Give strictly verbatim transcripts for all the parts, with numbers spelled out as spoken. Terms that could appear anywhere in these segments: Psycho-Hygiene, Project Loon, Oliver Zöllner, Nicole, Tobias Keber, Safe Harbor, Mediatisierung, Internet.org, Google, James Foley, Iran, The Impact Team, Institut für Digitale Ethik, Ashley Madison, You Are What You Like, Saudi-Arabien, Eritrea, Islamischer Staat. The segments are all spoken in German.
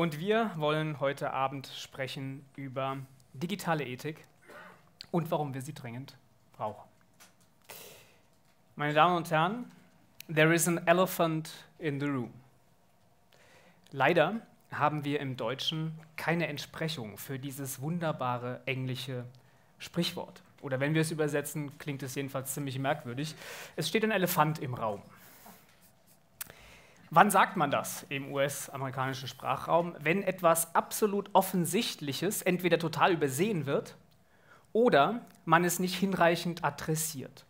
Und wir wollen heute Abend sprechen über digitale Ethik und warum wir sie dringend brauchen. Meine Damen und Herren, there is an elephant in the room. Leider haben wir im Deutschen keine Entsprechung für dieses wunderbare englische Sprichwort. Oder wenn wir es übersetzen, klingt es jedenfalls ziemlich merkwürdig. Es steht ein Elefant im Raum. Wann sagt man das im U S-amerikanischen Sprachraum? Wenn etwas absolut Offensichtliches entweder total übersehen wird oder man es nicht hinreichend adressiert.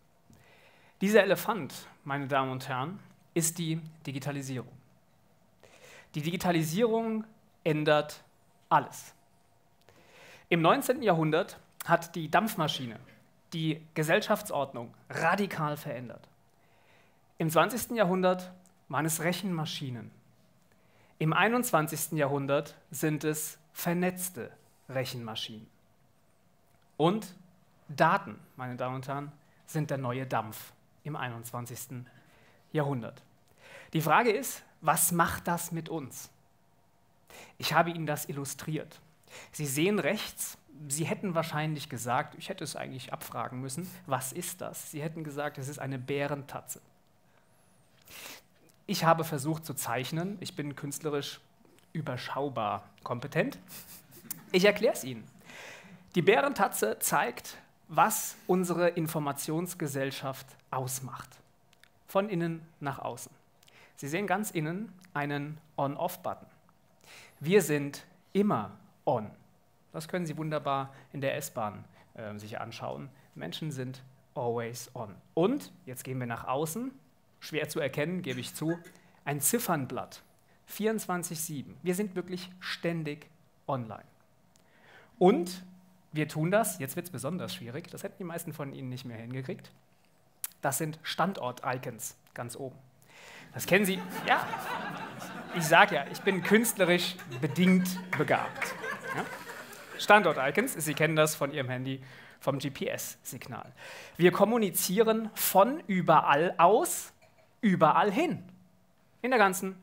Dieser Elefant, meine Damen und Herren, ist die Digitalisierung. Die Digitalisierung ändert alles. Im neunzehnten Jahrhundert hat die Dampfmaschine die Gesellschaftsordnung radikal verändert. Im zwanzigsten Jahrhundert waren es Rechenmaschinen. Im einundzwanzigsten Jahrhundert sind es vernetzte Rechenmaschinen. Und Daten, meine Damen und Herren, sind der neue Dampf im einundzwanzigsten Jahrhundert. Die Frage ist, was macht das mit uns? Ich habe Ihnen das illustriert. Sie sehen rechts, Sie hätten wahrscheinlich gesagt, ich hätte es eigentlich abfragen müssen, was ist das? Sie hätten gesagt, es ist eine Bärentatze. Ich habe versucht zu zeichnen, ich bin künstlerisch überschaubar kompetent. Ich erkläre es Ihnen. Die Bärentatze zeigt, was unsere Informationsgesellschaft ausmacht. Von innen nach außen. Sie sehen ganz innen einen On-Off-Button. Wir sind immer on. Das können Sie wunderbar in der S-Bahn äh, sich anschauen. Menschen sind always on. Und, jetzt gehen wir nach außen, schwer zu erkennen, gebe ich zu, ein Ziffernblatt, vierundzwanzig sieben. Wir sind wirklich ständig online. Und wir tun das, jetzt wird es besonders schwierig, das hätten die meisten von Ihnen nicht mehr hingekriegt, das sind Standort-Icons ganz oben. Das kennen Sie, ja, ich sage ja, ich bin künstlerisch bedingt begabt. Ja? Standort-Icons, Sie kennen das von Ihrem Handy, vom G P S-Signal. Wir kommunizieren von überall aus, überall hin, in der ganzen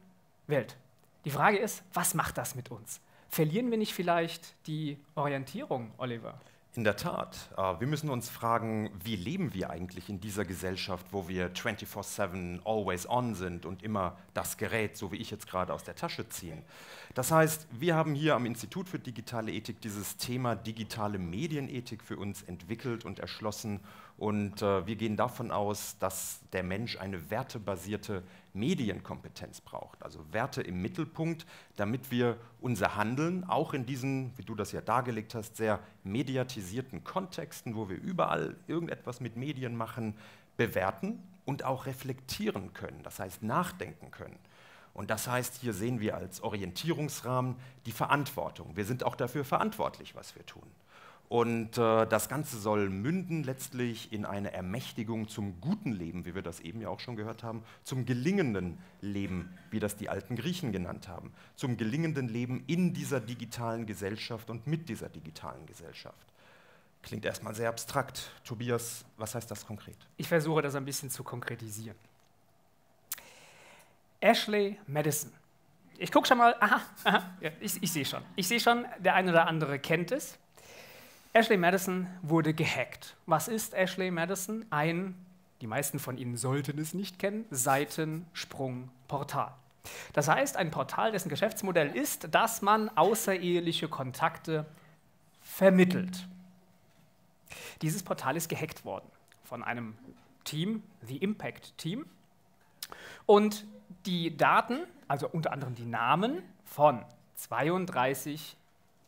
Welt. Die Frage ist, was macht das mit uns? Verlieren wir nicht vielleicht die Orientierung, Oliver? In der Tat. Wir müssen uns fragen, wie leben wir eigentlich in dieser Gesellschaft, wo wir vierundzwanzig sieben always on sind und immer das Gerät, so wie ich jetzt gerade, aus der Tasche ziehen. Das heißt, wir haben hier am Institut für Digitale Ethik dieses Thema digitale Medienethik für uns entwickelt und erschlossen. Und äh, wir gehen davon aus, dass der Mensch eine wertebasierte Medienkompetenz braucht, also Werte im Mittelpunkt, damit wir unser Handeln auch in diesen, wie du das ja dargelegt hast, sehr mediatisierten Kontexten, wo wir überall irgendetwas mit Medien machen, bewerten und auch reflektieren können, das heißt nachdenken können. Und das heißt, hier sehen wir als Orientierungsrahmen die Verantwortung. Wir sind auch dafür verantwortlich, was wir tun. Und äh, das Ganze soll münden letztlich in eine Ermächtigung zum guten Leben, wie wir das eben ja auch schon gehört haben, zum gelingenden Leben, wie das die alten Griechen genannt haben, zum gelingenden Leben in dieser digitalen Gesellschaft und mit dieser digitalen Gesellschaft. Klingt erstmal sehr abstrakt. Tobias, was heißt das konkret? Ich versuche das ein bisschen zu konkretisieren. Ashley Madison. Ich gucke schon mal, aha, aha ja, ich, ich sehe schon. Ich sehe schon, der eine oder andere kennt es. Ashley Madison wurde gehackt. Was ist Ashley Madison? Ein, die meisten von Ihnen sollten es nicht kennen, Seitensprungportal. Das heißt, ein Portal, dessen Geschäftsmodell ist, dass man außereheliche Kontakte vermittelt. Dieses Portal ist gehackt worden von einem Team, The Impact Team. Und die Daten, also unter anderem die Namen von zweiunddreißig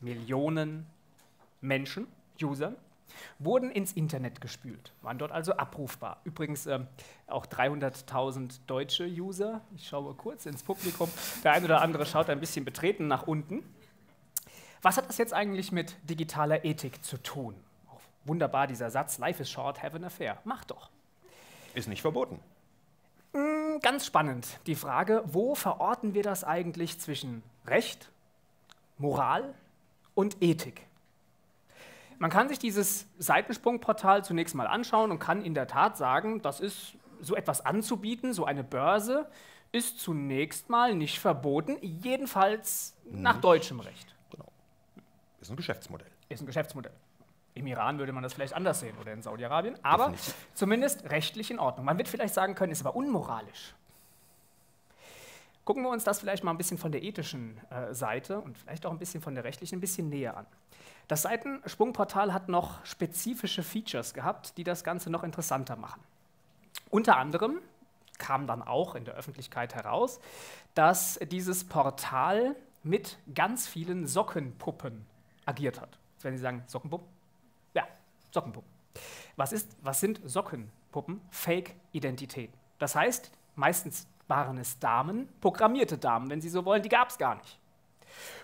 Millionen Menschen, Usern, wurden ins Internet gespült, waren dort also abrufbar. Übrigens äh, auch dreihunderttausend deutsche User. Ich schaue kurz ins Publikum. Der eine oder andere schaut ein bisschen betreten nach unten. Was hat das jetzt eigentlich mit digitaler Ethik zu tun? Auch wunderbar dieser Satz, life is short, have an affair. Mach doch. Ist nicht verboten. Mm, ganz spannend die Frage, wo verorten wir das eigentlich zwischen Recht, Moral und Ethik? Man kann sich dieses Seitensprungportal zunächst mal anschauen und kann in der Tat sagen, das ist so etwas anzubieten, so eine Börse, ist zunächst mal nicht verboten, jedenfalls nach nicht. deutschem Recht. Genau. Ist ein Geschäftsmodell. Ist ein Geschäftsmodell. Im Iran würde man das vielleicht anders sehen oder in Saudi-Arabien, aber definitiv. Zumindest rechtlich in Ordnung. Man wird vielleicht sagen können, ist aber unmoralisch. Gucken wir uns das vielleicht mal ein bisschen von der ethischen äh, Seite und vielleicht auch ein bisschen von der rechtlichen ein bisschen näher an. Das Seitensprungportal hat noch spezifische Features gehabt, die das Ganze noch interessanter machen. Unter anderem kam dann auch in der Öffentlichkeit heraus, dass dieses Portal mit ganz vielen Sockenpuppen agiert hat. Jetzt werden Sie sagen, Sockenpuppen? Ja, Sockenpuppen. Was ist, was sind Sockenpuppen? Fake-Identitäten. Das heißt, meistens waren es Damen, programmierte Damen, wenn Sie so wollen, die gab es gar nicht.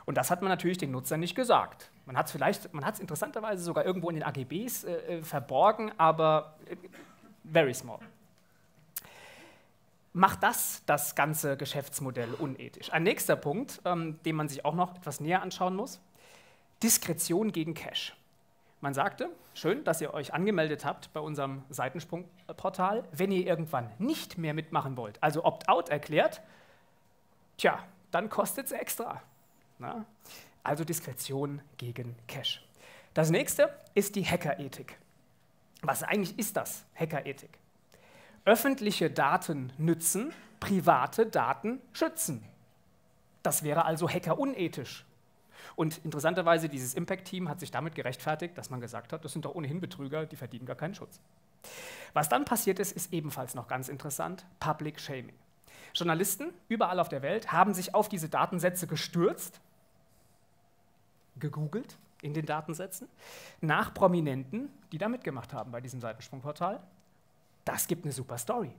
Und das hat man natürlich den Nutzern nicht gesagt. Man hat es vielleicht, man hat es interessanterweise sogar irgendwo in den A G Bs äh, verborgen, aber äh, very small. Macht das das ganze Geschäftsmodell unethisch? Ein nächster Punkt, ähm, den man sich auch noch etwas näher anschauen muss, Diskretion gegen Cash. Man sagte, schön, dass ihr euch angemeldet habt bei unserem Seitensprungportal. Wenn ihr irgendwann nicht mehr mitmachen wollt, also Opt-out erklärt, tja, dann kostet es extra. Na? Also Diskretion gegen Cash. Das nächste ist die Hackerethik. Was eigentlich ist das, Hackerethik? Öffentliche Daten nützen, private Daten schützen. Das wäre also hackerunethisch. Und interessanterweise, dieses Impact-Team hat sich damit gerechtfertigt, dass man gesagt hat, das sind doch ohnehin Betrüger, die verdienen gar keinen Schutz. Was dann passiert ist, ist ebenfalls noch ganz interessant, Public Shaming. Journalisten überall auf der Welt haben sich auf diese Datensätze gestürzt, gegoogelt in den Datensätzen, nach Prominenten, die da mitgemacht haben bei diesem Seitensprungportal. Das gibt eine super Story.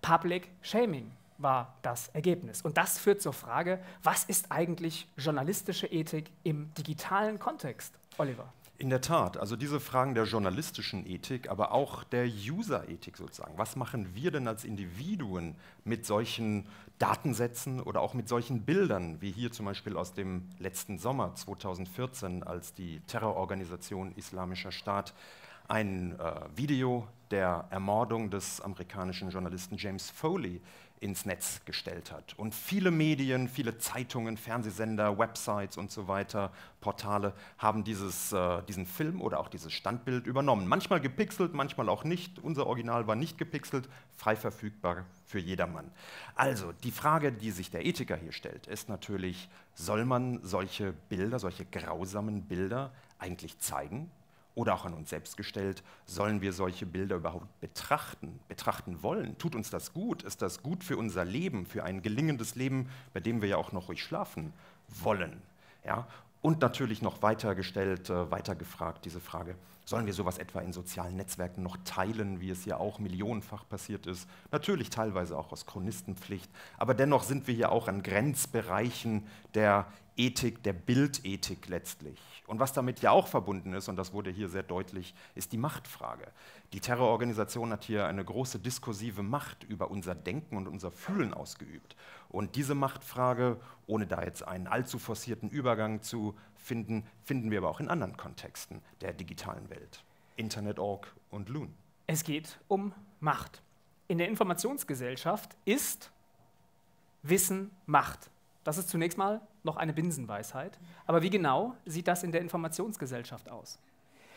Public Shaming war das Ergebnis. Und das führt zur Frage, was ist eigentlich journalistische Ethik im digitalen Kontext, Oliver? In der Tat, also diese Fragen der journalistischen Ethik, aber auch der User-Ethik sozusagen. Was machen wir denn als Individuen mit solchen Datensätzen oder auch mit solchen Bildern, wie hier zum Beispiel aus dem letzten Sommer zweitausendvierzehn, als die Terrororganisation Islamischer Staat ein äh, Video der Ermordung des amerikanischen Journalisten James Foley ins Netz gestellt hat. Und viele Medien, viele Zeitungen, Fernsehsender, Websites und so weiter, Portale haben dieses, äh, diesen Film oder auch dieses Standbild übernommen. Manchmal gepixelt, manchmal auch nicht. Unser Original war nicht gepixelt, frei verfügbar für jedermann. Also die Frage, die sich der Ethiker hier stellt, ist natürlich, soll man solche Bilder, solche grausamen Bilder eigentlich zeigen? Oder auch an uns selbst gestellt, sollen wir solche Bilder überhaupt betrachten, betrachten wollen? Tut uns das gut? Ist das gut für unser Leben, für ein gelingendes Leben, bei dem wir ja auch noch ruhig schlafen wollen? Ja? Und natürlich noch weitergestellt, äh, weitergefragt diese Frage, sollen wir sowas etwa in sozialen Netzwerken noch teilen, wie es ja auch millionenfach passiert ist? Natürlich teilweise auch aus Chronistenpflicht, aber dennoch sind wir hier auch an Grenzbereichen der Ethik, der Bildethik letztlich. Und was damit ja auch verbunden ist, und das wurde hier sehr deutlich, ist die Machtfrage. Die Terrororganisation hat hier eine große diskursive Macht über unser Denken und unser Fühlen ausgeübt. Und diese Machtfrage, ohne da jetzt einen allzu forcierten Übergang zu finden, finden wir aber auch in anderen Kontexten der digitalen Welt. Internet punkt org und Loon. Es geht um Macht. In der Informationsgesellschaft ist Wissen Macht. Das ist zunächst mal noch eine Binsenweisheit. Aber wie genau sieht das in der Informationsgesellschaft aus?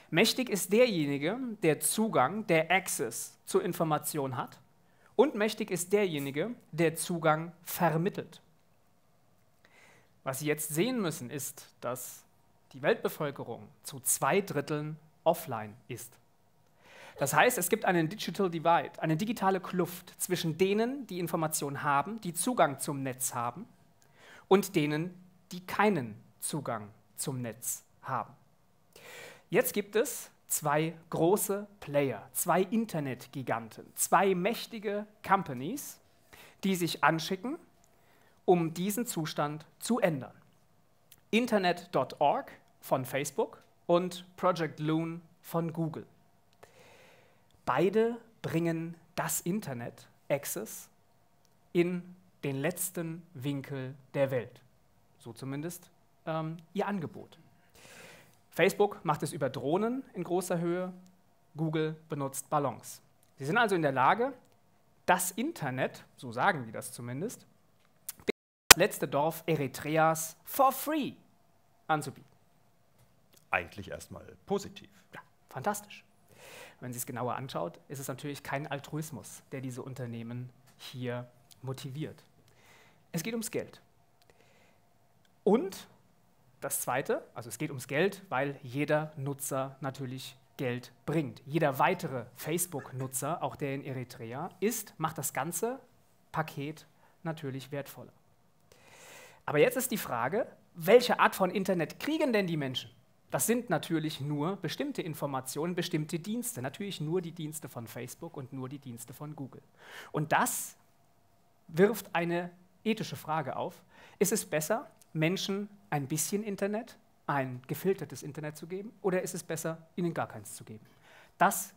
Mächtig ist derjenige, der Zugang, der Access zur Information hat, und mächtig ist derjenige, der Zugang vermittelt. Was Sie jetzt sehen müssen, ist, dass die Weltbevölkerung zu zwei Dritteln offline ist. Das heißt, es gibt einen Digital Divide, eine digitale Kluft zwischen denen, die Information haben, die Zugang zum Netz haben, und denen, die keinen Zugang zum Netz haben. Jetzt gibt es zwei große Player, zwei Internetgiganten, zwei mächtige Companies, die sich anschicken, um diesen Zustand zu ändern. Internet punkt org von Facebook und Project Loon von Google. Beide bringen das Internet, Access, in den letzten Winkel der Welt. So zumindest ähm, ihr Angebot. Facebook macht es über Drohnen in großer Höhe, Google benutzt Ballons. Sie sind also in der Lage, das Internet, so sagen die das zumindest, das letzte Dorf Eritreas for free anzubieten. Eigentlich erstmal positiv. Ja, fantastisch. Wenn man sich es genauer anschaut, ist es natürlich kein Altruismus, der diese Unternehmen hier motiviert. Es geht ums Geld. Und das Zweite, also es geht ums Geld, weil jeder Nutzer natürlich Geld bringt. Jeder weitere Facebook-Nutzer, auch der in Eritrea ist, macht das ganze Paket natürlich wertvoller. Aber jetzt ist die Frage, welche Art von Internet kriegen denn die Menschen? Das sind natürlich nur bestimmte Informationen, bestimmte Dienste. Natürlich nur die Dienste von Facebook und nur die Dienste von Google. Und das wirft eine ethische Frage auf. Ist es besser, Menschen ein bisschen Internet, ein gefiltertes Internet zu geben, oder ist es besser, ihnen gar keins zu geben? Das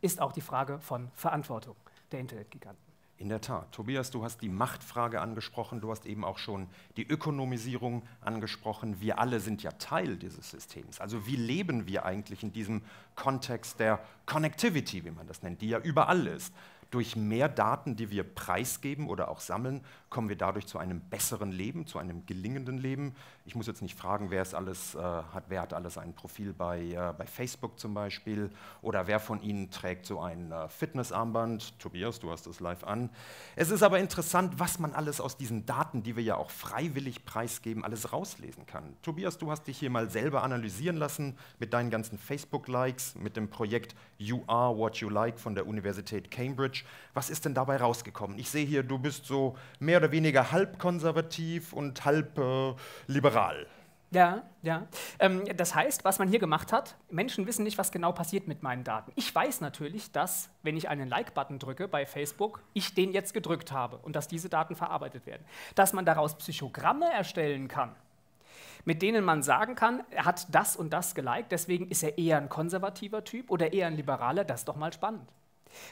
ist auch die Frage von Verantwortung der Internetgiganten. In der Tat. Tobias, du hast die Machtfrage angesprochen, du hast eben auch schon die Ökonomisierung angesprochen. Wir alle sind ja Teil dieses Systems. Also wie leben wir eigentlich in diesem Kontext der Connectivity, wie man das nennt, die ja überall ist? Durch mehr Daten, die wir preisgeben oder auch sammeln, kommen wir dadurch zu einem besseren Leben, zu einem gelingenden Leben. Ich muss jetzt nicht fragen, wer, es alles, äh, hat, wer hat alles ein Profil bei, äh, bei Facebook zum Beispiel oder wer von Ihnen trägt so ein äh, Fitnessarmband. Tobias, du hast es live an. Es ist aber interessant, was man alles aus diesen Daten, die wir ja auch freiwillig preisgeben, alles rauslesen kann. Tobias, du hast dich hier mal selber analysieren lassen mit deinen ganzen Facebook-Likes, mit dem Projekt You Are What You Like von der Universität Cambridge. Was ist denn dabei rausgekommen? Ich sehe hier, du bist so mehr oder weniger halb konservativ und halb äh, liberal. Ja, ja. Ähm, das heißt, was man hier gemacht hat, Menschen wissen nicht, was genau passiert mit meinen Daten. Ich weiß natürlich, dass, wenn ich einen Like-Button drücke bei Facebook, ich den jetzt gedrückt habe und dass diese Daten verarbeitet werden. Dass man daraus Psychogramme erstellen kann, mit denen man sagen kann, er hat das und das geliked, deswegen ist er eher ein konservativer Typ oder eher ein liberaler, das ist doch mal spannend.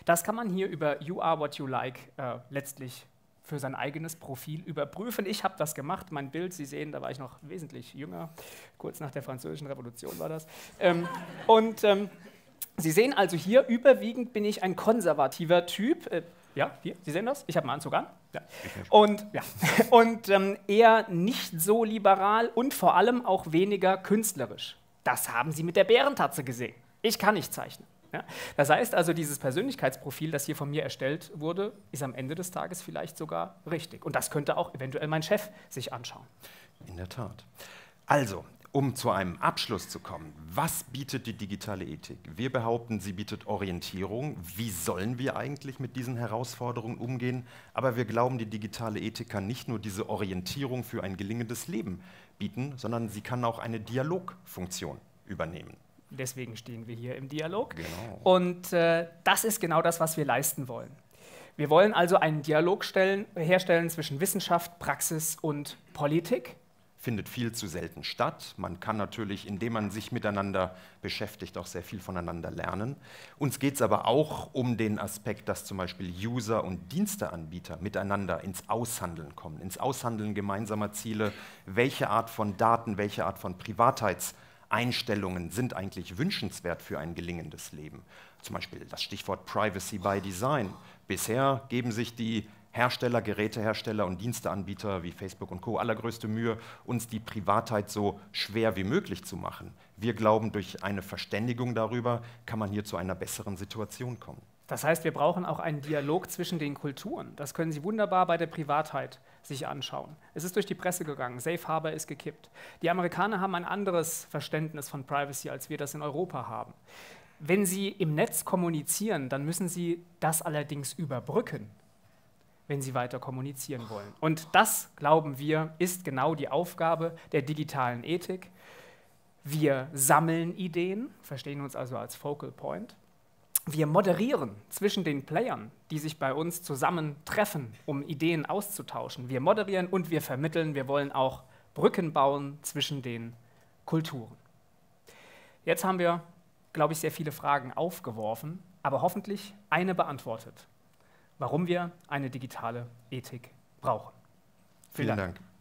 Das kann man hier über You Are What You Like äh, letztlich für sein eigenes Profil überprüfen. Ich habe das gemacht, mein Bild, Sie sehen, da war ich noch wesentlich jünger, kurz nach der Französischen Revolution war das. Ähm, und ähm, Sie sehen also hier, überwiegend bin ich ein konservativer Typ. Äh, ja, hier, Sie sehen das, ich habe einen Anzug an. Ja. Und, ja. und ähm, eher nicht so liberal und vor allem auch weniger künstlerisch. Das haben Sie mit der Bärentatze gesehen. Ich kann nicht zeichnen. Ja? Das heißt also, dieses Persönlichkeitsprofil, das hier von mir erstellt wurde, ist am Ende des Tages vielleicht sogar richtig. Und das könnte auch eventuell mein Chef sich anschauen. In der Tat. Also, um zu einem Abschluss zu kommen, was bietet die digitale Ethik? Wir behaupten, sie bietet Orientierung. Wie sollen wir eigentlich mit diesen Herausforderungen umgehen? Aber wir glauben, die digitale Ethik kann nicht nur diese Orientierung für ein gelingendes Leben bieten, sondern sie kann auch eine Dialogfunktion übernehmen. Deswegen stehen wir hier im Dialog. Genau. Und äh, das ist genau das, was wir leisten wollen. Wir wollen also einen Dialog stellen, herstellen zwischen Wissenschaft, Praxis und Politik. Findet viel zu selten statt. Man kann natürlich, indem man sich miteinander beschäftigt, auch sehr viel voneinander lernen. Uns geht es aber auch um den Aspekt, dass zum Beispiel User und Diensteanbieter miteinander ins Aushandeln kommen, ins Aushandeln gemeinsamer Ziele, welche Art von Daten, welche Art von Privatheits Einstellungen sind eigentlich wünschenswert für ein gelingendes Leben. Zum Beispiel das Stichwort Privacy by Design. Bisher geben sich die Hersteller, Gerätehersteller und Diensteanbieter wie Facebook und Co. allergrößte Mühe, uns die Privatheit so schwer wie möglich zu machen. Wir glauben, durch eine Verständigung darüber kann man hier zu einer besseren Situation kommen. Das heißt, wir brauchen auch einen Dialog zwischen den Kulturen. Das können Sie wunderbar bei der Privatheit sich anschauen. Es ist durch die Presse gegangen, Safe Harbor ist gekippt. Die Amerikaner haben ein anderes Verständnis von Privacy, als wir das in Europa haben. Wenn Sie im Netz kommunizieren, dann müssen Sie das allerdings überbrücken, wenn Sie weiter kommunizieren wollen. Und das, glauben wir, ist genau die Aufgabe der digitalen Ethik. Wir sammeln Ideen, verstehen uns also als Focal Point. Wir moderieren zwischen den Playern, die sich bei uns zusammentreffen, um Ideen auszutauschen. Wir moderieren und wir vermitteln. Wir wollen auch Brücken bauen zwischen den Kulturen. Jetzt haben wir, glaube ich, sehr viele Fragen aufgeworfen, aber hoffentlich eine beantwortet. Warum wir eine digitale Ethik brauchen. Vielen, Vielen Dank. Dank.